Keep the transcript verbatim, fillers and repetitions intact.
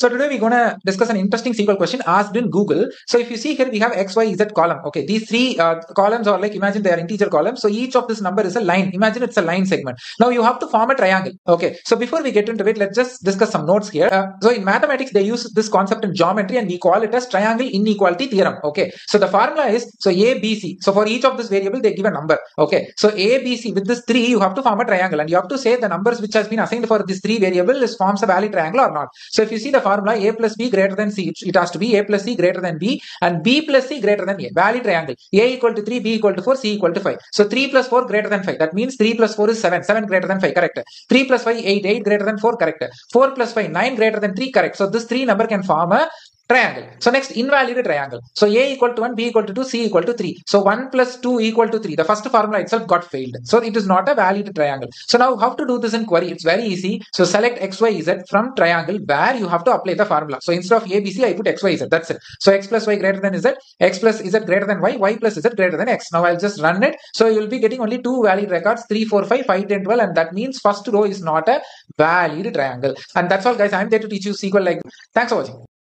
So today we're going to discuss an interesting S Q L question asked in Google. So if you see here, we have X, Y, Z column. Okay, these three uh, columns are like, imagine they are integer columns. So each of this number is a line. Imagine it's a line segment. Now you have to form a triangle. Okay, so before we get into it, let's just discuss some notes here. Uh, so in mathematics, they use this concept in geometry and we call it as triangle inequality theorem. Okay, so the formula is, so A, B, C. So for each of this variable, they give a number. Okay, so A, B, C, with this three, you have to form a triangle and you have to say the numbers which has been assigned for this three variable is forms a valid triangle or not. So if you see the formula A plus B greater than C, it has to be A plus C greater than B and B plus C greater than A, valid triangle. A equal to three, B equal to four, C equal to five. So three plus four greater than five, that means three plus four is seven, seven greater than five, correct. three plus five, eight, eight greater than four, correct. four plus five, nine greater than three, correct. So this three number can form a triangle. So next, invalid triangle. So A equal to one, B equal to two, C equal to three. So one plus two equal to three. The first formula itself got failed. So it is not a valid triangle. So now how to do this in query? It's very easy. So select X, Y, Z from triangle where you have to apply the formula. So instead of A, B, C, I put X, Y, Z. That's it. So X plus Y greater than Z, X plus Z greater than Y, Y plus Z greater than X. Now I'll just run it. So you'll be getting only two valid records, three, four, five, five, ten, twelve. And that means first row is not a valid triangle. And that's all guys. I'm there to teach you S Q L like this. Thanks for watching.